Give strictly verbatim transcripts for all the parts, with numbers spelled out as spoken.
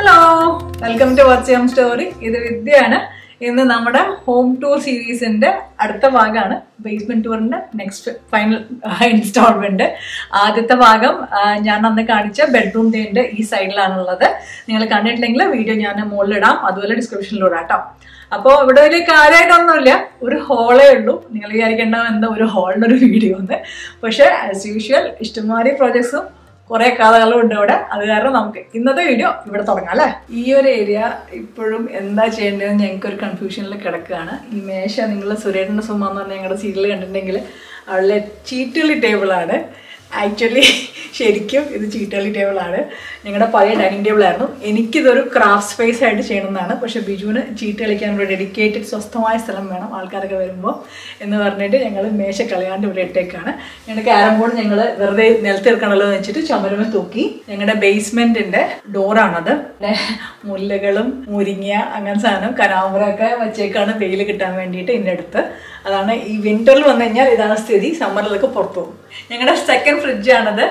Hello welcome to what's your story. ഇത് വിദ്യയാണ്. ഇന്ന് നമ്മുടെ ഹോം ടൂർ സീരീസിന്റെ അടുത്ത ഭാഗമാണ്. ബേസ്മെന്റ് ടൂറിന്റെ നെക്സ്റ്റ് ഫൈനൽ ഇൻസ്റ്റാൾമെന്റ്. ആദ്യത്തെ ഭാഗം ഞാൻ അന്ന് കാണിച്ച ബെഡ്റൂം തേന്റെ ഈ സൈഡിലാണുള്ളത്. നിങ്ങൾ കണ്ടിട്ടില്ലെങ്കിൽ വീഡിയോ ഞാൻ മുകളിലിടാം, അതുപോലെ ഡിസ്ക്രിപ്ഷനിലൂടെ കേട്ടോ. അപ്പോൾ ഇവിടെ വലിയ കാര്യമായിട്ടൊന്നുമില്ല, ഒരു ഹോളേ ഉള്ളൂ. നിങ്ങൾ വിചാരിക്കേണ്ട എന്താ ഒരു ഹോളിൻ്റെ ഒരു വീഡിയോ എന്ന്. പക്ഷേ ആസ് യൂഷ്വൽ ഇഷ്ടംമാരി പ്രോജക്ട്സും കുറേ കഥകളും ഉണ്ട് അവിടെ. അത് കാരണം നമുക്ക് ഇന്നത്തെ വീഡിയോ ഇവിടെ തുടങ്ങാം അല്ലേ. ഈ ഒരു ഏരിയ ഇപ്പോഴും എന്താ ചെയ്യേണ്ടതെന്ന് ഞങ്ങൾക്ക് ഒരു കൺഫ്യൂഷനിൽ കിടക്കുകയാണ്. ഈ മേശ നിങ്ങൾ സുരേന്ദ്രൻ്റെ സുമ എന്ന് പറഞ്ഞാൽ ഞങ്ങളുടെ സീരിയൽ കണ്ടിട്ടുണ്ടെങ്കിൽ അവളുടെ ചീറ്റുകളി ടേബിളാണ്. ആക്ച്വലി ശരിക്കും ഇത് ചീട്ടുകളി ടേബിളാണ്. ഞങ്ങളുടെ പഴയ ഡൈനിങ് ടേബിളായിരുന്നു. എനിക്കിതൊരു ക്രാഫ്റ്റ് സ്പേസ് ആയിട്ട് ചെയ്യണമെന്നാണ്. പക്ഷേ ബിജുവിന് ചീട്ട് കളിക്കാനുള്ള ഡെഡിക്കേറ്റഡ് സ്വസ്ഥമായ സ്ഥലം വേണം ആൾക്കാരൊക്കെ വരുമ്പോൾ എന്ന് പറഞ്ഞിട്ട് ഞങ്ങൾ മേശ കളയാണ്ട് ഇവിടെ ഇട്ടേക്കാണ്. ഞങ്ങളുടെ ക്യാരം ബോർഡ് ഞങ്ങൾ വെറുതെ നിലത്തിറക്കണമല്ലോ എന്ന് വെച്ചിട്ട് ചുമരുമ തൂക്കി. ഞങ്ങളുടെ ബേസ്മെൻറ്റിൻ്റെ ഡോറാണത്. പിന്നെ മുല്ലകളും മുരിങ്ങ അങ്ങനത്തെ സാധനം കനാമറൊക്കെ വച്ചേക്കാണ് വെയിൽ കിട്ടാൻ വേണ്ടിയിട്ട് ഇതിൻ്റെ അടുത്ത്. അതാണ് ഈ വിൻ്ററിൽ വന്നു കഴിഞ്ഞാൽ ഇതാണ് സ്ഥിതി. സമ്മറിലൊക്കെ പുറത്തു പോകും. ഞങ്ങളുടെ സെക്കൻഡ് ഫ്രിഡ്ജാണത്.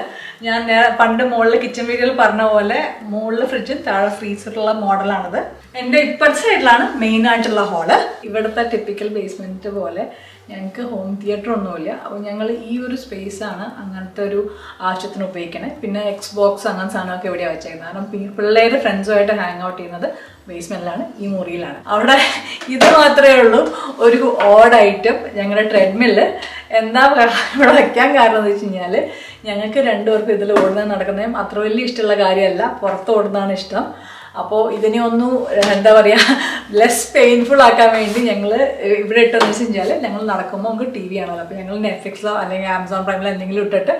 ഞാൻ പണ്ട് മുകളിൽ കിച്ചൺ വീഡിയോയിൽ പറഞ്ഞ പോലെ മുകളിൽ ഫ്രിഡ്ജും താഴെ ഫ്രീസറുള്ള മോഡലാണത്. എൻ്റെ ഇപ്പുറത്തെ സൈഡിലാണ് മെയിൻ ആയിട്ടുള്ള ഹോള്. ഇവിടുത്തെ ടിപ്പിക്കൽ ബേസ്മെൻറ്റ് പോലെ ഞങ്ങൾക്ക് ഹോം തിയേറ്റർ ഒന്നുമില്ല. അപ്പോൾ ഞങ്ങൾ ഈ ഒരു സ്പേസാണ് അങ്ങനത്തെ ഒരു ആവശ്യത്തിന് ഉപയോഗിക്കണേ. പിന്നെ എക്സ് ബോക്സ് അങ്ങനത്തെ സാധനമൊക്കെ എവിടെയാണ് വെച്ചേക്കുന്നത്. കാരണം പിള്ളേർ ഫ്രണ്ട്സുമായിട്ട് ഹാങ് ഔട്ട് ചെയ്യുന്നത് ബേസ്മെൻറ്റിലാണ്, ഈ മുറിയിലാണ്. അവിടെ ഇത് മാത്രമേ ഉള്ളൂ ഒരു ഓഡ് ഐറ്റം, ഞങ്ങളുടെ ട്രെഡ്മില്ല്. എന്താ ഇവിടെ വയ്ക്കാൻ കാരണം എന്ന് വെച്ച് കഴിഞ്ഞാൽ ഞങ്ങൾക്ക് രണ്ടുപേർക്കും ഇതിൽ ഓടുന്നത് നടക്കുന്നതും അത്ര വലിയ ഇഷ്ടമുള്ള കാര്യമല്ല. പുറത്ത് ഓടുന്നതാണ് ഇഷ്ടം. അപ്പോൾ ഇതിനെ ഒന്നും എന്താ പറയുക ലെസ് പെയിൻഫുൾ ആക്കാൻ വേണ്ടി ഞങ്ങൾ ഇവിടെ ഇട്ടെന്ന് വെച്ച് കഴിഞ്ഞാൽ ഞങ്ങൾ നടക്കുമ്പോൾ നമുക്ക് ടി വി ആണല്ലോ. അപ്പോൾ ഞങ്ങൾ നെറ്റ്ഫ്ലിക്സോ അല്ലെങ്കിൽ ആമസോൺ പ്രൈമിലോ എന്തെങ്കിലും ഇട്ടിട്ട്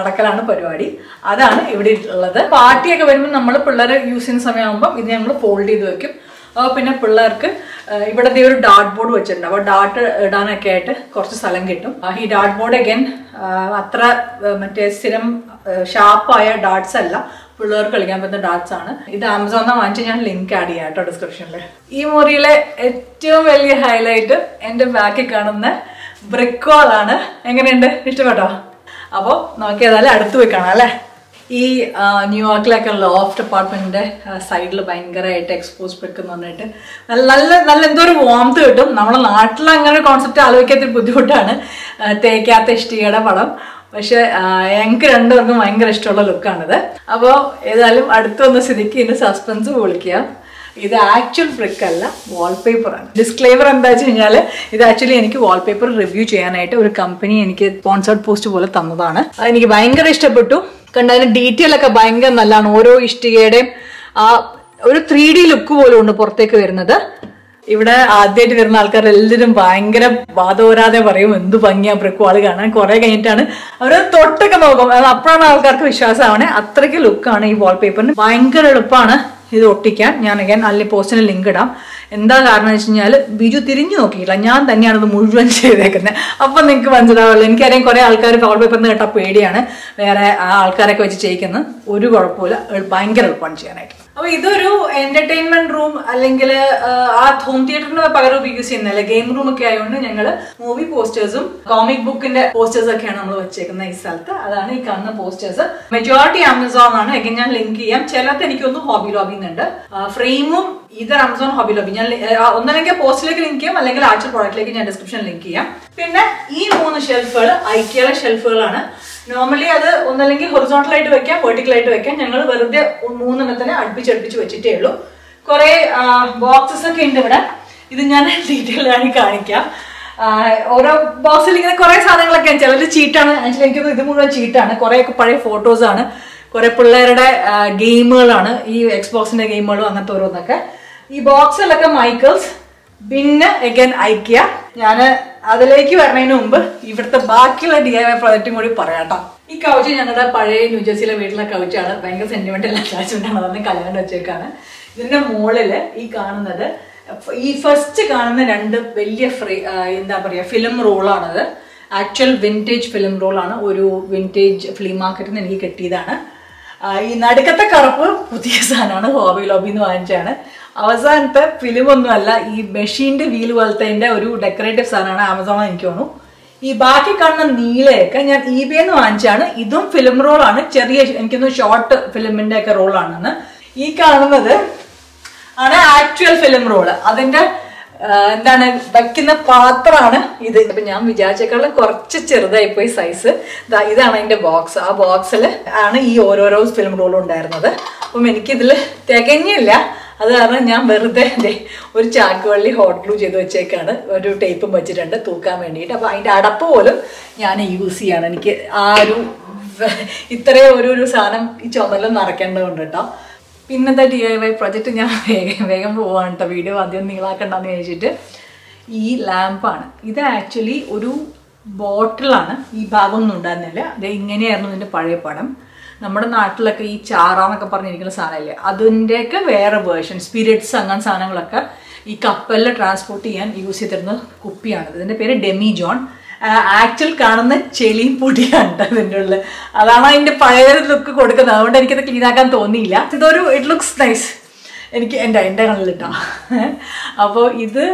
നടക്കലാണ് പരിപാടി. അതാണ് ഇവിടെ ഉള്ളത്. പാർട്ടിയൊക്കെ വരുമ്പോൾ നമ്മൾ പിള്ളേരെ യൂസ് ചെയ്യുന്ന സമയമാകുമ്പോൾ ഇത് ഞങ്ങൾ ഫോൾഡ് ചെയ്ത് വെക്കും. അപ്പോൾ പിന്നെ പിള്ളേർക്ക് ഇവിടത്തെ ഒരു ഡാർട്ട് ബോർഡ് വെച്ചിട്ടുണ്ട്. അപ്പോൾ ഡാർട്ട് ഇടാനൊക്കെ ആയിട്ട് കുറച്ച് സ്ഥലം കിട്ടും. ഈ ഡാർട്ട് ബോർഡ് അഗൈൻ അത്ര മറ്റേ സ്ഥിരം ഷാർപ്പായ ഡാർട്ട്സ് അല്ല, പിള്ളേർക്ക് കളിക്കാൻ പറ്റുന്ന ഡാർട്സ് ആണ്. ഇത് ആമസോണിൽ വാങ്ങിച്ച് ഞാൻ ലിങ്ക് ആഡ് ചെയ്യാം കേട്ടോ ഡിസ്ക്രിപ്ഷനിൽ. ഈ മുറിയിലെ ഏറ്റവും വലിയ ഹൈലൈറ്റ് എൻ്റെ ബാക്കിൽ കാണുന്ന ബ്രിക്ക് വാളാണ്. എങ്ങനെയുണ്ട്, ഇഷ്ടപ്പെട്ടോ? അപ്പോൾ നമുക്ക് ഏതായാലും അടുത്ത് പോയി കാണാം അല്ലേ. ഈ ന്യൂയോർക്കിലൊക്കെ ലോഫ്റ്റ് അപ്പാർട്ട്മെൻറ്റിൻ്റെ സൈഡിൽ ഭയങ്കരമായിട്ട് എക്സ്പോസ് പിക്ക് പറഞ്ഞിട്ട് നല്ല നല്ല നല്ല എന്തോ ഒരു വാംത്ത് കിട്ടും. നമ്മുടെ നാട്ടിൽ അങ്ങനെ ഒരു കോൺസെപ്റ്റ് ആലോചിക്കാത്ത ബുദ്ധിമുട്ടാണ്. തേക്കാത്ത ഇഷ്ടികയുടെ പടം. പക്ഷെ ഞങ്ങൾക്ക് രണ്ടുപേർക്കും ഭയങ്കര ഇഷ്ടമുള്ള ലുക്കാണിത്. അപ്പോൾ ഏതായാലും അടുത്ത് വന്ന സ്ഥിതിക്ക് ഇതിൻ്റെ സസ്പെൻസ് പൊളിക്കാം. ഇത് ആക്ച്വൽ ബ്രിക്ക് അല്ല, വാൾപേപ്പറാണ്. ഡിസ്ക്ലൈമർ എന്താ വെച്ച് കഴിഞ്ഞാൽ ഇത് ആക്ച്വലി എനിക്ക് വാൾപേപ്പർ റിവ്യൂ ചെയ്യാനായിട്ട് ഒരു കമ്പനി എനിക്ക് സ്പോൺസേർഡ് പോസ്റ്റ് പോലെ തന്നതാണ്. അതെനിക്ക് ഭയങ്കര ഇഷ്ടപ്പെട്ടു. കണ്ട അതിൻ്റെ ഡീറ്റെയിൽ ഒക്കെ ഭയങ്കര നല്ലതാണ്. ഓരോ ഇഷ്ടികയുടെയും ആ ഒരു ത്രീ ഡി ലുക്ക് പോലും ഉണ്ട് പുറത്തേക്ക് വരുന്നത്. ഇവിടെ ആദ്യമായിട്ട് വരുന്ന ആൾക്കാർ എല്ലാവരും ഭയങ്കര വാദോരാതെ പറയും എന്ത് ഭംഗിയാ ബ്രിക്ക് വാൾ കാണാൻ. കുറെ കഴിഞ്ഞിട്ടാണ് അവർ തൊട്ടൊക്കെ നോക്കും. അത് അപ്പോഴാണ് ആൾക്കാർക്ക് വിശ്വാസമാവണേ. അത്രയ്ക്ക് ലുക്കാണ് ഈ വാൾപേപ്പറിന്. ഭയങ്കര എളുപ്പമാണ് ഇത് ഒട്ടിക്കാൻ. ഞാൻ അഗൈൻ അതിൽ പോസ്റ്റിന് ലിങ്ക് ഇടാം. എന്താ കാരണം എന്ന് വെച്ച് കഴിഞ്ഞാൽ ബിജു തിരിഞ്ഞു നോക്കിയില്ല, ഞാൻ തന്നെയാണ് ഇത് മുഴുവൻ ചെയ്തേക്കുന്നത്. അപ്പം നിങ്ങൾക്ക് മനസ്സിലാവുള്ളൂ. എനിക്കറിയാം കുറേ ആൾക്കാർ വാൾപേപ്പറിന് കേട്ടാൽ പേടിയാണ് വേറെ ആൾക്കാരൊക്കെ വെച്ച് ചെയ്യിക്കുന്നത്. ഒരു കുഴപ്പമില്ല, ഭയങ്കര എളുപ്പമാണ് ചെയ്യാനായിട്ട്. അപ്പോൾ ഇതൊരു എൻ്റർടൈൻമെൻറ്റ് റൂം അല്ലെങ്കിൽ ആ ഹോം തിയേറ്ററിന് പകരം ഉപയോഗിച്ച് ചെയ്യുന്നതല്ലേ ഗെയിം റൂം ഒക്കെ ആയതുകൊണ്ട് ഞങ്ങൾ മൂവി പോസ്റ്റേഴ്സും കോമിക് ബുക്കിൻ്റെ പോസ്റ്റേഴ്സൊക്കെയാണ് നമ്മൾ വെച്ചേക്കുന്നത് ഈ സ്ഥലത്ത്. അതാണ് ഈ കാണുന്ന പോസ്റ്റേഴ്സ്. മെജോറിറ്റി ആമസോൺ ആണ്. എങ്കിൽ ഞാൻ ലിങ്ക് ചെയ്യാം. ചിലത് എനിക്കൊന്ന് ഹോബി ലോബി ണ്ട് ഫ്രെയിമും ഇത് ആമസോൺ ഹോബി ലോബി. ഞാൻ ഒന്നല്ലെങ്കിൽ പോസ്റ്റിലേക്ക് ലിങ്ക് ചെയ്യാം, അല്ലെങ്കിൽ ആഴ്ച പ്രോഡക്റ്റിലേക്ക് ഞാൻ ഡിസ്ക്രിപ്ഷൻ ലിങ്ക് ചെയ്യാം. പിന്നെ ഈ മൂന്ന് ഷെൽഫുകൾ ഐക്കിയയിലെ ഷെൽഫുകളാണ്. നോർമലി അത് ഒന്നല്ലെങ്കിൽ ഹൊറിസോണ്ടൽ ആയിട്ട് വെക്കാം, വെർട്ടിക്കൽ ആയിട്ട് വെക്കാം. ഞങ്ങൾ വെറുതെ മൂന്നെണ്ണത്തിന് അടുപ്പിച്ചടുപ്പിച്ച് വെച്ചിട്ടേ ഉള്ളൂ. കുറെ ബോക്സസ് ഒക്കെ ഉണ്ട് ഇവിടെ. ഇത് ഞാൻ ഡീറ്റെയിൽ ആയി കാണിക്കാം. ഓരോ ബോക്സിൽ ഇങ്ങനെ കുറെ സാധനങ്ങളൊക്കെ. ചിലർ ചീട്ടാണ്. ആക്ച്വലി എനിക്കൊന്നും ഇത് മുഴുവൻ ചീട്ടാണ്. കുറെ ഒക്കെ പഴയ ഫോട്ടോസാണ്, കുറെ പിള്ളേരുടെ ഗെയിമുകളാണ്, ഈ എക്സ് ബോക്സിന്റെ ഗെയിമുകളും അങ്ങനത്തെ ഓരോന്നൊക്കെ. ഈ ബോക്സിലൊക്കെ മൈക്കിൾസ്, പിന്നെ അഗൈൻ ഐക്കിയ. ഞാൻ അതിലേക്ക് വരുന്നതിന് മുമ്പ് ഇവിടുത്തെ ബാക്കിയുള്ള ഡി ഐ വൈ പ്രോജക്റ്റും കൂടി പറയാട്ടോ. ഈ കൗച്ച് ഞങ്ങളുടെ പഴയ ന്യൂജേഴ്സിയിലെ വീട്ടിലെ കൗച്ചാണ്. ഭയങ്കര സെന്റിമെന്റൽ അറ്റാച്ച്മെന്റാണ്. അതൊന്നും കല്യാണം വെച്ചേക്കാണ്. ഇതിന്റെ മുകളിൽ ഈ കാണുന്നത്, ഈ ഫസ്റ്റ് കാണുന്ന രണ്ട് വലിയ ഫ്രീ എന്താ പറയാ ഫിലിം റോളാണത്. ആക്ച്വൽ വിന്റേജ് ഫിലിം റോളാണ്. ഒരു വിന്റേജ് ഫിലിം മാർക്കറ്റിൽ നിന്ന് എനിക്ക് കിട്ടിയതാണ്. ഈ നടുക്കത്തെ കറുപ്പ് പുതിയ സാധനമാണ്, ഹോബി ലോബിന്ന് വാങ്ങിച്ചാണ്. അവസാനത്തെ ഫിലിമൊന്നുമല്ല, ഈ മെഷീൻ്റെ വീല് പോലത്തെ ഒരു ഡെക്കറേറ്റീവ് സാധനമാണ്, ആമസോണിൽ എനിക്ക് തോന്നുന്നു. ഈ ബാക്കി കാണുന്ന നീലയൊക്കെ ഞാൻ ഇ ബി ഐന്ന് വാങ്ങിച്ചാണ്. ഇതും ഫിലിം റോളാണ്. ചെറിയ എനിക്കൊന്ന് ഷോർട്ട് ഫിലിമിൻ്റെ ഒക്കെ റോളാണെന്ന്. ഈ കാണുന്നത് ആണ് ആക്ച്വൽ ഫിലിം റോൾ. അതിന്റെ എന്താണ് വെക്കുന്ന പാത്രമാണ് ഇത്. ഇപ്പം ഞാൻ വിചാരിച്ചേക്കാളും കുറച്ച് ചെറുതായിപ്പോയി സൈസ്. ഇതാണ് അതിൻ്റെ ബോക്സ്. ആ ബോക്സിൽ ആണ് ഈ ഓരോരോ ഫിലിം റോളും ഉണ്ടായിരുന്നത്. അപ്പം എനിക്കിതിൽ തികഞ്ഞില്ല. അത് കാരണം ഞാൻ വെറുതെ ഒരു ചാക്കുവള്ളി ഹോട്ട് ഗ്ലൂ ചെയ്ത് വെച്ചേക്കാണ്. ഒരു ടേപ്പും വെച്ചിട്ടുണ്ട് തൂക്കാൻ വേണ്ടിയിട്ട്. അപ്പോൾ അതിൻ്റെ അടപ്പ് പോലും ഞാൻ യൂസ് ചെയ്യാണ്. എനിക്ക് ആ ഒരു ഇത്രയും ഒരു ഒരു സാധനം ഈ ചുമലും നിറയ്ക്കേണ്ടതുണ്ട് കേട്ടോ. പിന്നത്തെ ഡി ഐ വൈ പ്രൊജക്റ്റ് ഞാൻ വേഗം വേഗം പോവാണ് കേട്ടോ. വീഡിയോ ആദ്യം നീളാക്കണ്ടെന്ന് ചോദിച്ചിട്ട് ഈ ലാമ്പാണ്. ഇത് ആക്ച്വലി ഒരു ബോട്ടിലാണ്. ഈ ഭാഗമൊന്നും ഉണ്ടായിരുന്നില്ല. അത് ഇങ്ങനെയായിരുന്നു ഇതിൻ്റെ പഴയ പടം. നമ്മുടെ നാട്ടിലൊക്കെ ഈ ചാറാന്നൊക്കെ പറഞ്ഞിരിക്കുന്ന സാധനമില്ലേ, അതിൻ്റെയൊക്കെ വേറെ വേർഷൻ സ്പിരിറ്റ്സ് അങ്ങനെ സാധനങ്ങളൊക്കെ ഈ കപ്പലിൽ ട്രാൻസ്പോർട്ട് ചെയ്യാൻ യൂസ് ചെയ്തിരുന്ന കുപ്പിയാണിത്. ഇതിൻ്റെ പേര് ഡെമി ജോൺ. ആക്ച്വൽ കാണുന്ന ചെളിയും പൊടിയാണ് കേട്ടോ അതിൻ്റെ ഉള്ളിൽ. അതാണ് അതിൻ്റെ പഴയ ലുക്ക് കൊടുക്കുന്നത്. അതുകൊണ്ട് എനിക്കത് ക്ലീനാക്കാൻ തോന്നിയില്ല. ഇതൊരു ഇറ്റ് ലുക്സ് നൈസ് എനിക്ക് എൻ്റെ എൻ്റെ കണ്ണിലിട്ടോ. അപ്പോൾ ഇത്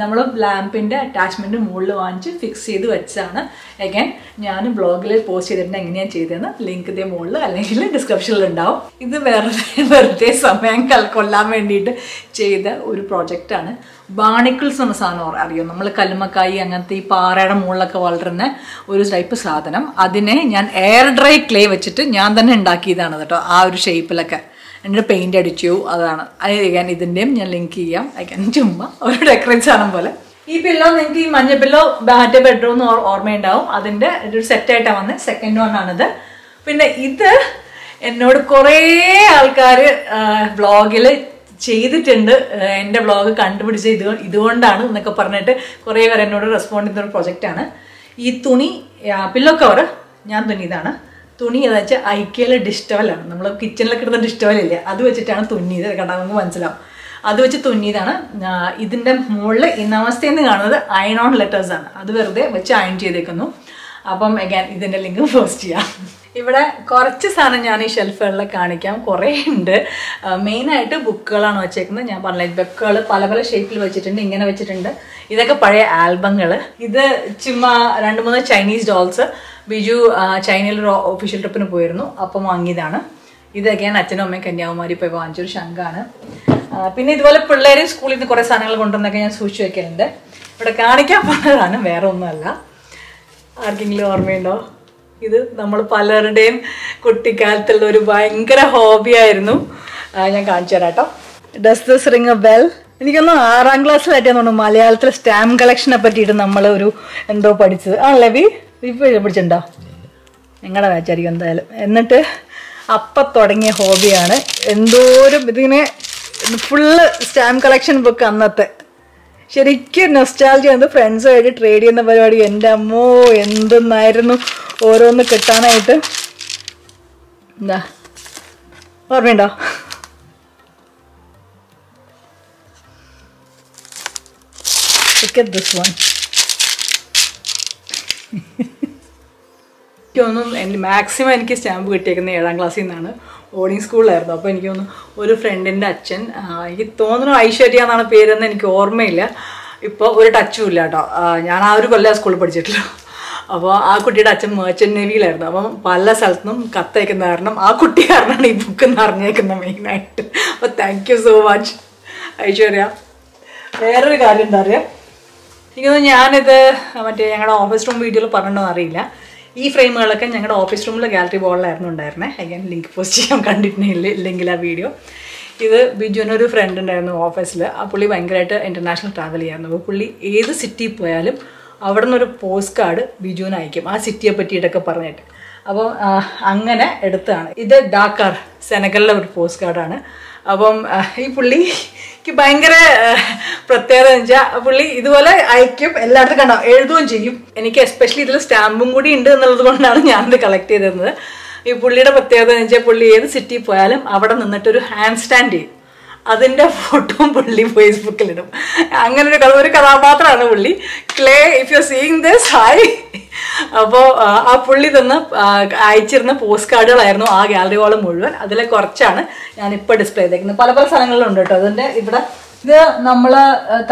നമ്മൾ ലാമ്പിൻ്റെ അറ്റാച്ച്മെൻറ്റ് മുകളിൽ വാങ്ങിച്ച് ഫിക്സ് ചെയ്ത് വെച്ചാണ്. അഗൈൻ ഞാൻ ബ്ലോഗിൽ പോസ്റ്റ് ചെയ്തിട്ടുണ്ട് എങ്ങനെയാണ് ചെയ്തതെന്ന്. ലിങ്ക് ഇതേ മുകളിൽ അല്ലെങ്കിൽ ഡിസ്ക്രിപ്ഷനിൽ ഉണ്ടാവും. ഇത് വെറുതെ വെറുതെ സമയം കൊല്ലാൻ വേണ്ടിയിട്ട് ചെയ്ത ഒരു പ്രോജക്റ്റാണ്. ബാണിക്കിൾസ് എന്ന സാധനം അറിയോ? നമ്മൾ കല്ലുമ്മക്കായി അങ്ങനത്തെ ഈ പാറയുടെ മുകളിലൊക്കെ വളരുന്ന ഒരു ടൈപ്പ് സാധനം. അതിനെ ഞാൻ എയർ ഡ്രൈ ക്ലേ വെച്ചിട്ട് ഞാൻ തന്നെ ഉണ്ടാക്കിയതാണ് കേട്ടോ. ആ ഒരു ഷേപ്പിലൊക്കെ എൻ്റെ പെയിൻ്റ് അടിച്ചു. അതാണ് ഞാൻ ഇതിൻ്റെയും ഞാൻ ലിങ്ക് ചെയ്യാം. അയക്കാൻ ചുമ്മാ ഒരു ഡെക്കറേറ്റ് സാധനം പോലെ. ഈ പില്ലോ നിങ്ങൾക്ക് ഈ മഞ്ഞ പില്ലോ ബാറ്റ ബെഡ്റൂം എന്ന് ഓർമ്മയുണ്ടാവും. അതിൻ്റെ ഒരു സെറ്റായിട്ടാണ് വന്നത്. സെക്കൻഡ് വൺ ആണിത്. പിന്നെ ഇത് എന്നോട് കുറേ ആൾക്കാർ വ്ളോഗിൽ ചെയ്തിട്ടുണ്ട്. എൻ്റെ വ്ളോഗ് കണ്ടുപിടിച്ച ഇത് ഇതുകൊണ്ടാണ് എന്നൊക്കെ പറഞ്ഞിട്ട് കുറേ പേർ എന്നോട് റെസ്പോണ്ട് ചെയ്യുന്ന ഒരു പ്രൊജക്റ്റാണ്. ഈ തുണി പില്ലോ കവർ ഞാൻ തുന്നിയതാണ്. തുണി എന്ന് വെച്ചാൽ ഐക്കയിലെ ഡിസ്റ്റവലാണ്. നമ്മൾ കിച്ചണിലൊക്കെ ഇടുന്ന ഡിസ്റ്റവലില്ലേ, അത് വെച്ചിട്ടാണ് തുന്നിയത്. കണ്ടാൽ നമുക്ക് മനസ്സിലാവും അത് വെച്ച് തുന്നിയതാണ്. ഇതിൻ്റെ മുകളിൽ ഇന്നവസ്ഥയെന്ന് കാണുന്നത് അയൺ ഓൺ ലെറ്റേഴ്സാണ്. അത് വെറുതെ വെച്ച് അയൺ ചെയ്തേക്കുന്നു. അപ്പം അഗൈൻ ഇതിൻ്റെ ലിങ്ക് പോസ്റ്റ് ചെയ്യാം. ഇവിടെ കുറച്ച് സാധനം ഞാൻ ഈ ഷെൽഫുകളിൽ കാണിക്കാം. കുറേ ഉണ്ട്. മെയിനായിട്ട് ബുക്കുകളാണ് വെച്ചേക്കുന്നത്. ഞാൻ പറഞ്ഞ ബുക്കുകൾ പല പല ഷേപ്പിൽ വെച്ചിട്ടുണ്ട്. ഇങ്ങനെ വെച്ചിട്ടുണ്ട്. ഇതൊക്കെ പഴയ ആൽബങ്ങൾ. ഇത് ചുമ്മാ രണ്ട് മൂന്ന് ചൈനീസ് ഡോൾസ്. ബിജു ചൈനയിൽ ഒരു ഒഫീഷ്യൽ ട്രിപ്പിന് പോയിരുന്നു, അപ്പം വാങ്ങിയതാണ്. ഇതൊക്കെയാണ് അച്ഛനും അമ്മയും കന്യാകുമാരി പോയി വാങ്ങിച്ചൊരു ശംഖാണ്. പിന്നെ ഇതുപോലെ പിള്ളേരും സ്കൂളിൽ നിന്ന് കുറേ സാധനങ്ങൾ കൊണ്ടുവന്നൊക്കെ ഞാൻ സൂക്ഷിച്ചു വെക്കലുണ്ട്. ഇവിടെ കാണിക്കാൻ പറഞ്ഞതാണ്, വേറെ ഒന്നുമല്ല. ആർക്കെങ്കിലും ഓർമ്മയുണ്ടോ? ഇത് നമ്മൾ പലരുടെയും കുട്ടിക്കാലത്തുള്ള ഒരു ഭയങ്കര ഹോബിയായിരുന്നു. ഞാൻ കാണിച്ചു തരാം കേട്ടോ. Does this ring a bell? എനിക്കൊന്നും ആറാം ക്ലാസ്സിലായിട്ടാന്ന് തോന്നുന്നു മലയാളത്തിലെ സ്റ്റാമ്പ് കളക്ഷനെ പറ്റിയിട്ട് നമ്മൾ ഒരു എന്തോ പഠിച്ചത് ആണല്ലേ. ബി ഇപ്പോൾ പിടിച്ചിട്ടുണ്ടോ? നിങ്ങളുടെ വായിച്ചായിരിക്കും എന്തായാലും. എന്നിട്ട് അപ്പം തുടങ്ങിയ ഹോബിയാണ്. എന്തോരം ഇതിങ്ങനെ ഫുള്ള് സ്റ്റാമ്പ് കളക്ഷൻ ബുക്ക്. അന്നത്തെ ശരിക്കും നൊസ്റ്റാൾജി ആണ്. ഫ്രണ്ട്സുമായിട്ട് ട്രേഡ് ചെയ്യുന്ന പരിപാടി. എൻ്റെ അമ്മോ എന്തെന്നായിരുന്നു ഓരോന്ന് കിട്ടാനായിട്ട്. എന്താ ഓർമ്മയുണ്ടോ? ദിസ് വൺ എനിക്കൊന്നും എൻ്റെ മാക്സിമം എനിക്ക് സ്റ്റാമ്പ് കിട്ടിയേക്കുന്നത് ഏഴാം ക്ലാസ്സിൽ നിന്നാണ്. ബോർഡിങ് സ്കൂളിലായിരുന്നു. അപ്പോൾ എനിക്കൊന്നും ഒരു ഫ്രണ്ടിൻ്റെ അച്ഛൻ, എനിക്ക് തോന്നുന്നു ഐശ്വര്യ എന്നാണ് പേരെന്ന് എനിക്ക് ഓർമ്മയില്ല. ഇപ്പോൾ ഒരു ടച്ചും ഇല്ല കേട്ടോ. ഞാൻ ആ ഒരു കൊല്ലം സ്കൂളിൽ പഠിച്ചിട്ടില്ല. അപ്പോൾ ആ കുട്ടിയുടെ അച്ഛൻ മേർച്ചൻ്റ് നേവിയിലായിരുന്നു. അപ്പം പല സ്ഥലത്തു നിന്നും കത്തയക്കുന്ന കാരണം ആ കുട്ടി കാരണമാണ് ഈ ബുക്ക് എന്ന് അറിഞ്ഞേക്കുന്നത് മെയിനായിട്ട്. അപ്പോൾ thank you so much Aishwarya. വേറൊരു കാര്യം എന്താ അറിയാം, എനിക്കൊന്നും ഞാനിത് മറ്റേ ഞങ്ങളുടെ ഓഫീസ് റൂം വീഡിയോയിൽ പറഞ്ഞിട്ടുണ്ടെന്ന് അറിയില്ല. ഈ ഫ്രെയിമുകളൊക്കെ ഞങ്ങളുടെ ഓഫീസ് റൂമിൽ ഗാലറി ബോളിലായിരുന്നു ഉണ്ടായിരുന്നത്. അഗൈൻ ലിങ്ക് പോസ്റ്റ് ചെയ്യാൻ കണ്ടിട്ടുണ്ടെങ്കിൽ ഇല്ലെങ്കിൽ ആ വീഡിയോ. ഇത് ബിജുവിനൊരു ഫ്രണ്ട് ഉണ്ടായിരുന്നു ഓഫീസിൽ. ആ പുള്ളി ഭയങ്കരമായിട്ട് ഇൻ്റർനാഷണൽ ട്രാവൽ ചെയ്യായിരുന്നു. അപ്പോൾ പുള്ളി ഏത് സിറ്റിയിൽ പോയാലും അവിടെ നിന്നൊരു പോസ്റ്റ് കാർഡ് ബിജുവിന് അയക്കും, ആ സിറ്റിയെ പറ്റിയിട്ടൊക്കെ പറഞ്ഞിട്ട്. അപ്പം അങ്ങനെ എടുത്താണ്. ഇത് ഡാക്കാർ സെനഗലിലെ ഒരു പോസ്റ്റ് കാർഡാണ്. അപ്പം ഈ പുള്ളിക്ക് ഭയങ്കര പ്രത്യേകത എന്ന് വെച്ചാൽ പുള്ളി ഇതുപോലെ അയക്കും, എല്ലായിടത്തും കണ്ടോ എഴുതുകയും ചെയ്യും. എനിക്ക് എസ്പെഷ്യലി ഇതിൽ സ്റ്റാമ്പും കൂടി ഉണ്ട് എന്നുള്ളത് കൊണ്ടാണ് ഞാനിത് കളക്ട് ചെയ്തിരുന്നത്. ഈ പുള്ളിയുടെ പ്രത്യേകത എന്ന് വെച്ചാൽ പുള്ളി ഏത് സിറ്റിയിൽ പോയാലും അവിടെ നിന്നിട്ടൊരു ഹാൻഡ് സ്റ്റാൻഡ് ചെയ്യും. അതിൻ്റെ ഫോട്ടോയും പുള്ളി ഫേസ്ബുക്കിലിടും. അങ്ങനെ ഒരു കഥ, ഒരു കഥാപാത്രമാണ് പുള്ളി. Clay, if you are seeing this, hi. അപ്പോൾ ആ പുള്ളി തന്ന അയച്ചിരുന്ന പോസ്റ്റ് കാർഡുകളായിരുന്നു ആ ഗാലറി ഹോൾ മുഴുവൻ. അതിലെ കുറച്ചാണ് ഞാനിപ്പോൾ ഡിസ്പ്ലേ ചെയ്തേക്കുന്നത്. പല പല സ്ഥലങ്ങളിലുണ്ട് കേട്ടോ. അതിൻ്റെ ഇവിടെ ഇത് നമ്മൾ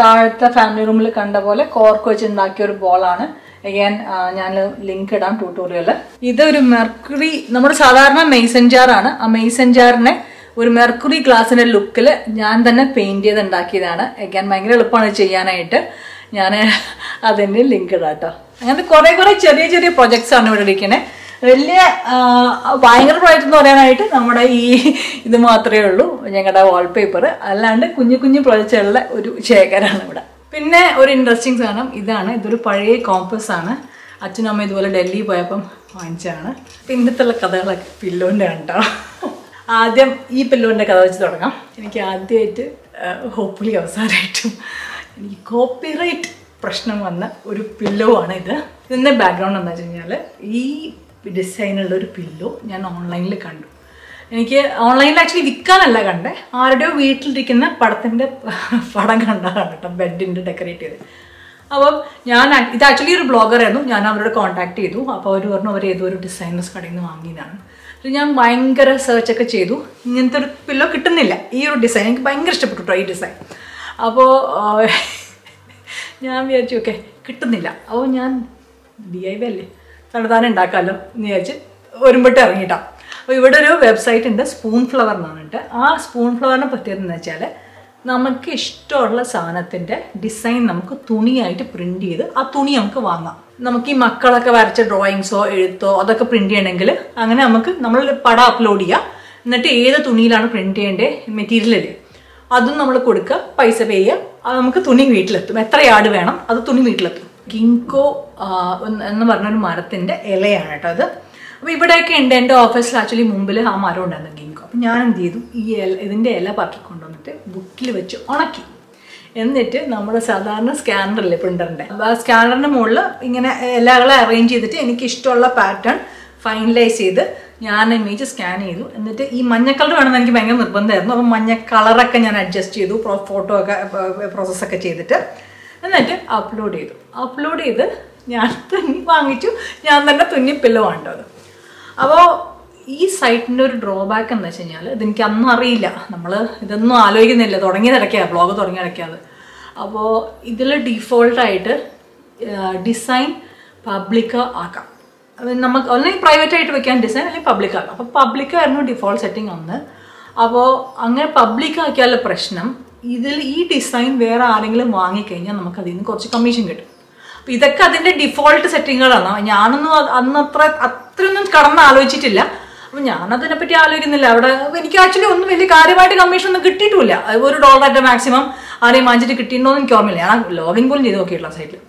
താഴത്തെ ഫാമിലി റൂമിൽ കണ്ട പോലെ കോർക്ക് വെച്ച് ഉണ്ടാക്കിയ ഒരു ബോളാണ്. അഗൈൻ ഞാൻ ലിങ്ക് ഇടാം ട്യൂട്ടോറിയൽ. ഇതൊരു മെർക്കുറി, നമ്മുടെ സാധാരണ മെയ്സൺ ജാറാണ്. ആ മെയ്സൺ ജാറിനെ ഒരു മെർക്കുറി ഗ്ലാസിന്റെ ലുക്കിൽ ഞാൻ തന്നെ പെയിന്റ് ചെയ്ത് ഉണ്ടാക്കിയതാണ്. അഗൈൻ ഭയങ്കര എളുപ്പമാണ് ചെയ്യാനായിട്ട്. ഞാൻ അതിന്റെ ലിങ്ക് ഇടാം കേട്ടോ. അങ്ങനെ കുറേ കുറേ ചെറിയ ചെറിയ പ്രോജക്ട്സ് ആണ് ഇവിടെ ഇരിക്കുന്നത്. വലിയ ഭയങ്കര പ്രോജക്റ്റ് എന്ന് പറയാനായിട്ട് നമ്മുടെ ഈ ഇത് മാത്രമേ ഉള്ളൂ, ഞങ്ങളുടെ വാൾപേപ്പർ. അല്ലാണ്ട് കുഞ്ഞു കുഞ്ഞു പ്രോജക്റ്റുകളുടെ ഒരു ശേഖരമാണ് ഇവിടെ. പിന്നെ ഒരു ഇൻട്രസ്റ്റിംഗ് സാധനം ഇതാണ്. ഇതൊരു പഴയ കോമ്പസ് ആണ്. അച്ഛനും അമ്മ ഇതുപോലെ ഡൽഹി പോയപ്പം വാങ്ങിച്ചാണ്. പിന്നത്തുള്ള കഥകളൊക്കെ പില്ലോൻ്റെ കണ്ടോ. ആദ്യം ഈ പില്ലോൻ്റെ കഥ വെച്ച് തുടങ്ങാം. എനിക്ക് ആദ്യമായിട്ട് ഹോപ്പ്ഫുള്ളി അവസാനമായിട്ടും എനിക്ക് കോപ്പിറൈറ്റ് പ്രശ്നം വന്ന ഒരു പില്ലോ ആണ് ഇത്. ഇതിൻ്റെ ബാക്ക്ഗ്രൗണ്ട് എന്താ വെച്ച് കഴിഞ്ഞാൽ ഈ ഡിസൈനുള്ള ഒരു പില്ലോ ഞാൻ ഓൺലൈനിൽ കണ്ടു. എനിക്ക് ഓൺലൈനിൽ ആക്ച്വലി വിൽക്കാനല്ല കണ്ടേ, ആരുടെയോ വീട്ടിലിരിക്കുന്ന പടത്തിൻ്റെ പടം കണ്ടാണ് കേട്ടോ ബെഡിൻ്റെ ഡെക്കറേറ്റ് ചെയ്ത്. അപ്പം ഞാൻ ഇത് ആക്ച്വലി ഒരു ബ്ലോഗറായിരുന്നു. ഞാൻ അവരോട് കോൺടാക്ട് ചെയ്തു. അപ്പോൾ അവർ പറഞ്ഞു അവർ ഏതോ ഒരു ഡിസൈനേഴ്സ് കടയിൽ നിന്ന് വാങ്ങിയതാണ്. അപ്പോൾ ഞാൻ ഭയങ്കര സെർച്ചൊക്കെ ചെയ്തു. ഇങ്ങനത്തെ ഒരു പില്ലോ കിട്ടുന്നില്ല. ഈ ഒരു ഡിസൈൻ എനിക്ക് ഭയങ്കര ഇഷ്ടപ്പെട്ടു കേട്ടോ, ഈ ഡിസൈൻ. അപ്പോൾ ഞാൻ വിചാരിച്ചു ഓക്കെ കിട്ടുന്നില്ല, അപ്പോൾ ഞാൻ ഡി ഐ വൈ അല്ലേ തണുതാനം ഉണ്ടാക്കാമല്ലോ എന്ന് വിചാരിച്ച് ഒരുമ്പിട്ട് ഇറങ്ങിയിട്ടാണ്. അപ്പോൾ ഇവിടെ ഒരു വെബ്സൈറ്റ് ഉണ്ട്, സ്പൂൺ ഫ്ലവർ എന്നാണ് കേട്ടോ. ആ സ്പൂൺ ഫ്ലവറിനെ പറ്റിയതെന്ന് വെച്ചാൽ നമുക്ക് ഇഷ്ടമുള്ള സാധനത്തിൻ്റെ ഡിസൈൻ നമുക്ക് തുണിയായിട്ട് പ്രിൻ്റ് ചെയ്ത് ആ തുണി നമുക്ക് വാങ്ങാം. നമുക്ക് ഈ മക്കളൊക്കെ വരച്ച ഡ്രോയിങ്സോ എഴുത്തോ അതൊക്കെ പ്രിൻ്റ് ചെയ്യണമെങ്കിൽ അങ്ങനെ നമുക്ക് നമ്മൾ പടം അപ്ലോഡ് ചെയ്യുക, എന്നിട്ട് ഏത് തുണിയിലാണ് പ്രിൻ്റ് ചെയ്യേണ്ടത് മെറ്റീരിയലിൽ അതും നമ്മൾ കൊടുക്കുക, പൈസ പേ ചെയ്യുക, നമുക്ക് തുണി വീട്ടിലെത്തും. എത്ര യാർഡ് വേണം അത് തുണി വീട്ടിലെത്തും. ഗിങ്കോ എന്ന് പറഞ്ഞൊരു മരത്തിൻ്റെ ഇലയാണ് കേട്ടോ അത്. അപ്പോൾ ഇവിടെയൊക്കെ ഉണ്ട്. എൻ്റെ ഓഫീസിൽ ആക്ച്വലി മുമ്പിൽ ആ മരം ഉണ്ടായിരുന്നു ഗിങ്കോ. അപ്പം ഞാൻ എന്ത് ചെയ്തു, ഈ ഇല ഇതിൻ്റെ ഇല പറ്റി കൊണ്ടുവന്നിട്ട് ബുക്കിൽ വെച്ച് ഉണക്കി, എന്നിട്ട് നമ്മുടെ സാധാരണ സ്കാനറില്ലേ പ്രിൻ്ററിൻ്റെ, ആ സ്കാനറിൻ്റെ മുകളിൽ ഇങ്ങനെ ഇലകളെ അറേഞ്ച് ചെയ്തിട്ട് എനിക്ക് ഇഷ്ടമുള്ള പാറ്റേൺ ഫൈനലൈസ് ചെയ്ത് ഞാൻ ഇമേജ് സ്കാൻ ചെയ്തു. എന്നിട്ട് ഈ മഞ്ഞ കളർ വേണമെന്ന് എനിക്ക് ഭയങ്കര നിർബന്ധമായിരുന്നു. അപ്പം മഞ്ഞ കളറൊക്കെ ഞാൻ അഡ്ജസ്റ്റ് ചെയ്തു, ഫോട്ടോ ഒക്കെ പ്രോസസ്സൊക്കെ ചെയ്തിട്ട് എന്നിട്ട് അപ്ലോഡ് ചെയ്തു. അപ്ലോഡ് ചെയ്ത് ഞാൻ തുന്നി വാങ്ങിച്ചു. ഞാൻ തന്നെ തുന്നി പില്ലോ വേണ്ടത്. അപ്പോൾ ഈ സൈറ്റിൻ്റെ ഒരു ഡ്രോബാക്ക് എന്താ വെച്ച് കഴിഞ്ഞാൽ ഇതെനിക്ക് അന്നും അറിയില്ല, നമ്മൾ ഇതൊന്നും ആലോചിക്കുന്നില്ല, തുടങ്ങി നടക്കുക ബ്ലോഗ് തുടങ്ങി നടക്കുക. അപ്പോൾ ഇതിൽ ഡിഫോൾട്ടായിട്ട് ഡിസൈൻ പബ്ലിക് ആക്കാം, നമുക്ക് അല്ലെങ്കിൽ പ്രൈവറ്റ് ആയിട്ട് വെക്കാൻ ഡിസൈൻ, അല്ലെങ്കിൽ പബ്ലിക് ആക്കാം. അപ്പോൾ പബ്ലിക് ആയിരുന്നു ഡിഫോൾട്ട് സെറ്റിംഗ് ഒന്ന്. അപ്പോൾ അങ്ങനെ പബ്ലിക് ആക്കിയാലുള്ള പ്രശ്നം ഇതിൽ ഈ ഡിസൈൻ വേറെ ആരെങ്കിലും വാങ്ങിക്കഴിഞ്ഞാൽ നമുക്ക് അതിൽ നിന്ന് കുറച്ച് കമ്മീഷൻ കിട്ടും. അപ്പോൾ ഇതൊക്കെ അതിൻ്റെ ഡിഫോൾട്ട് സെറ്റിങ്ങുകളാണ്. ഞാനൊന്നും അന്ന് അത്ര അത്രയൊന്നും കടന്ന് ആലോചിച്ചിട്ടില്ല. അപ്പം ഞാനതിനെപ്പറ്റി ആലോചിക്കുന്നില്ല. അവിടെ എനിക്ക് ആക്ച്വലി ഒന്നും വലിയ കാര്യമായിട്ട് കമ്മീഷൻ ഒന്നും കിട്ടിയിട്ടില്ല. ഒരു ഡോളറായിട്ട് മാക്സിമം ആരെയും വാങ്ങിച്ചിട്ട് കിട്ടിയിട്ടുണ്ടോ എന്ന് എനിക്ക് ഓർമ്മയില്ല. ഞാൻ ലോഗിൻ പോലും ചെയ്ത് നോക്കിയിട്ടുള്ള സൈറ്റിൽ.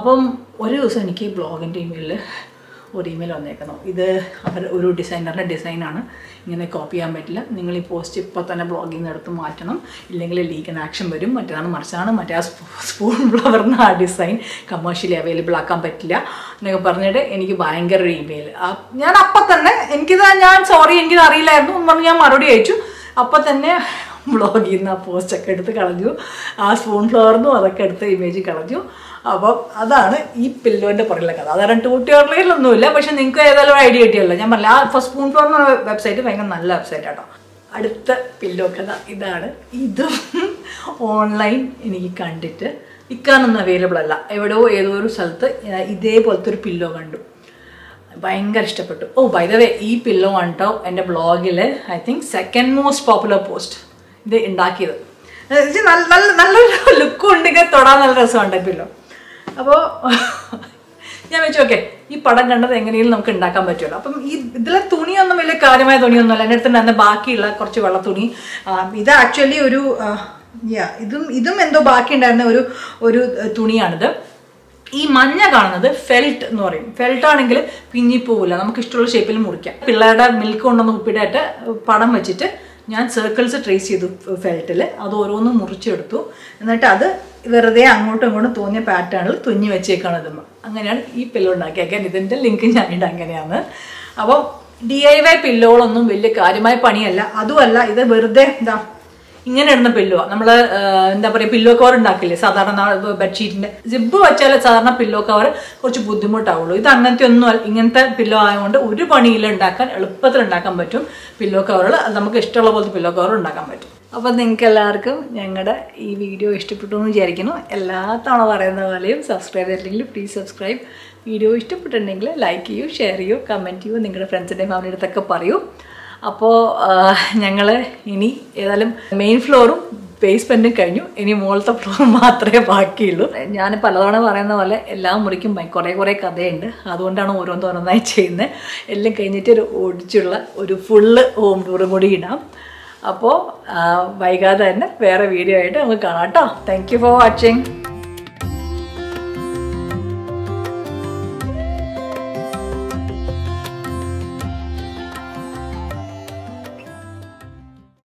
അപ്പം ഒരു ദിവസം എനിക്ക് ബ്ലോഗിൻ്റെ ഇമെയിലിൽ ഒരു ഇമെയിൽ വന്നേക്കുന്നു. ഇത് അവർ ഒരു ഡിസൈനറിൻ്റെ ഡിസൈനാണ്, ഇങ്ങനെ കോപ്പി ചെയ്യാൻ പറ്റില്ല, നിങ്ങൾ ഈ പോസ്റ്റ് ഇപ്പോൾ തന്നെ ബ്ലോഗിൽ നിന്ന് എടുത്ത് മാറ്റണം, ഇല്ലെങ്കിൽ ലീഗൽ ആക്ഷൻ വരും, മറ്റേതാണ് മറിച്ചാണ്, മറ്റേ ആ സ്പൂൺ ഫ്ലവറിന് ആ ഡിസൈൻ കമേഴ്ഷ്യലി അവൈലബിൾ ആക്കാൻ പറ്റില്ല എന്നൊക്കെ പറഞ്ഞിട്ട് എനിക്ക് ഭയങ്കര ഒരു ഇമെയിൽ. ഞാൻ അപ്പം തന്നെ എനിക്കിത് ഞാൻ സോറി എനിക്കിത് അറിയില്ലായിരുന്നു എന്ന് പറഞ്ഞ് ഞാൻ മറുപടി അയച്ചു. അപ്പം തന്നെ ബ്ലോഗിൽ നിന്ന് ആ പോസ്റ്റൊക്കെ എടുത്ത് കളഞ്ഞു, ആ സ്പൂൺ ഫ്ലവറിനും അതൊക്കെ എടുത്ത് ഇമേജ് കളഞ്ഞു. അപ്പം അതാണ് ഈ പില്ലോൻ്റെ പുറകിലെ കഥ. അത് രണ്ട് കുട്ടികളിലൊന്നുമില്ല, പക്ഷെ നിങ്ങൾക്ക് ഏതായാലും ഒരു ഐഡിയ കിട്ടിയല്ലോ. ഞാൻ പറഞ്ഞില്ല ആ ഫസ്റ്റ് സ്പൂൺ ഫ്ലോർ എന്ന വെബ്സൈറ്റ് ഭയങ്കര നല്ല വെബ്സൈറ്റ് ആട്ടോ. അടുത്ത പില്ലോ കഥ ഇതാണ്. ഇതും ഓൺലൈൻ എനിക്ക് കണ്ടിട്ട് വിൽക്കാനൊന്നും അവൈലബിൾ അല്ല. എവിടെയോ ഏതോ ഒരു സ്ഥലത്ത് ഇതേപോലത്തെ ഒരു പില്ലോ കണ്ടു, ഭയങ്കര ഇഷ്ടപ്പെട്ടു. ഓ ബൈ ദ വേ, ഈ പില്ലോ ആണ് കേട്ടോ എൻ്റെ ബ്ലോഗിൽ I think second most popular post ഇത് ഉണ്ടാക്കിയത്. നല്ല നല്ല നല്ലൊരു ലുക്കും ഉണ്ട്, ഇങ്ങനെ തൊടാൻ നല്ല രസമുണ്ട് പില്ലോ. അപ്പോൾ ഞാൻ വെച്ചു ഓക്കെ ഈ പടം കണ്ടത് എങ്ങനെയും നമുക്ക് ഉണ്ടാക്കാൻ പറ്റുമല്ലോ. അപ്പം ഈ ഇതിലെ തുണിയൊന്നും വലിയ കാര്യമായ തുണിയൊന്നുമല്ല. എൻ്റെ അടുത്ത് തന്നെ ബാക്കിയുള്ള കുറച്ച് വെള്ള തുണി, ഇത് ആക്ച്വലി ഒരു ഇതും ഇതും എന്തോ ബാക്കി ഉണ്ടായിരുന്ന ഒരു ഒരു തുണിയാണിത്. ഈ മഞ്ഞ കാണുന്നത് ഫെൽറ്റ് എന്ന് പറയും. ഫെൽറ്റ് ആണെങ്കിൽ പിഞ്ഞിപ്പോവില്ല, നമുക്ക് ഇഷ്ടമുള്ള ഷേപ്പിൽ മുറിക്കാം. പിള്ളേരുടെ മിൽക്ക് കൊണ്ടൊന്ന് കുപ്പിടായിട്ട് പടം വെച്ചിട്ട് ഞാൻ സർക്കിൾസ് ട്രേസ് ചെയ്തു ഫെൽറ്റിൽ, അത് ഓരോന്നും മുറിച്ചെടുത്തു. എന്നിട്ട് അത് വെറുതെ അങ്ങോട്ടും ഇങ്ങോട്ടും തോന്നിയ പാറ്റേണിൽ തുന്നി വെച്ചേക്കാണ് ഇതുമ്പോൾ. അങ്ങനെയാണ് ഈ പില്ലോ ഉണ്ടാക്കിയാൽ. ഇതിൻ്റെ ലിങ്ക് ഞാനിട്ട് അങ്ങനെയാണ്. അപ്പോൾ ഡി ഐ വൈ പില്ലോകളൊന്നും വലിയ കാര്യമായ പണിയല്ല. അതുമല്ല ഇത് വെറുതെ എന്താ ഇങ്ങനെ ഇടുന്ന പില്ലോ, നമ്മൾ എന്താ പറയുക പില്ലോ കവർ ഉണ്ടാക്കില്ലേ സാധാരണ ബെഡ്ഷീറ്റിൻ്റെ സിബ് വെച്ചാൽ സാധാരണ പില്ലോ കവർ കുറച്ച് ബുദ്ധിമുട്ടാവുള്ളൂ. ഇത് അങ്ങനത്തെ ഒന്നും, ഇങ്ങനത്തെ പില്ലോ ആയതുകൊണ്ട് ഒരു പണിയിൽ ഉണ്ടാക്കാൻ എളുപ്പത്തിൽ ഉണ്ടാക്കാൻ പറ്റും. പില്ലോ കവറുകൾ നമുക്ക് ഇഷ്ടമുള്ള പോലത്തെ പില്ലോ കവർ ഉണ്ടാക്കാൻ പറ്റും. അപ്പോൾ നിങ്ങൾക്ക് എല്ലാവർക്കും ഞങ്ങളുടെ ഈ വീഡിയോ ഇഷ്ടപ്പെട്ടു എന്ന് വിചാരിക്കുന്നു. എല്ലാ തവണ പറയുന്ന പോലെയും സബ്സ്ക്രൈബ് ചെയ്തിട്ടില്ലെങ്കിൽ പ്ലീസ് സബ്സ്ക്രൈബ്. വീഡിയോ ഇഷ്ടപ്പെട്ടിട്ടുണ്ടെങ്കിൽ ലൈക്ക് ചെയ്യൂ, ഷെയർ ചെയ്യൂ, കമൻറ്റ് ചെയ്യൂ, നിങ്ങളുടെ ഫ്രണ്ട്സിൻ്റെയും ഫാമിലിയുടെ അടുത്തൊക്കെ പറയൂ. അപ്പോൾ ഞങ്ങൾ ഇനി ഏതായാലും മെയിൻ ഫ്ലോറും ബേസ്മെൻറ്റും കഴിഞ്ഞു, ഇനി മുകളിലത്തെ ഫ്ലോർ മാത്രമേ ബാക്കിയുള്ളൂ. ഞാൻ പലതവണ പറയുന്ന പോലെ എല്ലാ മുറിക്കും കുറേ കുറേ കഥയുണ്ട്, അതുകൊണ്ടാണ് ഓരോന്നോരോന്നായി ചെയ്യുന്നത്. എല്ലാം കഴിഞ്ഞിട്ട് ഒരു ഓടിച്ചുള്ള ഒരു ഫുള്ള് ഹോം ടൂറും കൂടി ഇടാം. അപ്പോൾ വൈകാതെ തന്നെ വേറെ വീഡിയോ ആയിട്ട് നമുക്ക് കാണാം കേട്ടോ. Thank you for watching.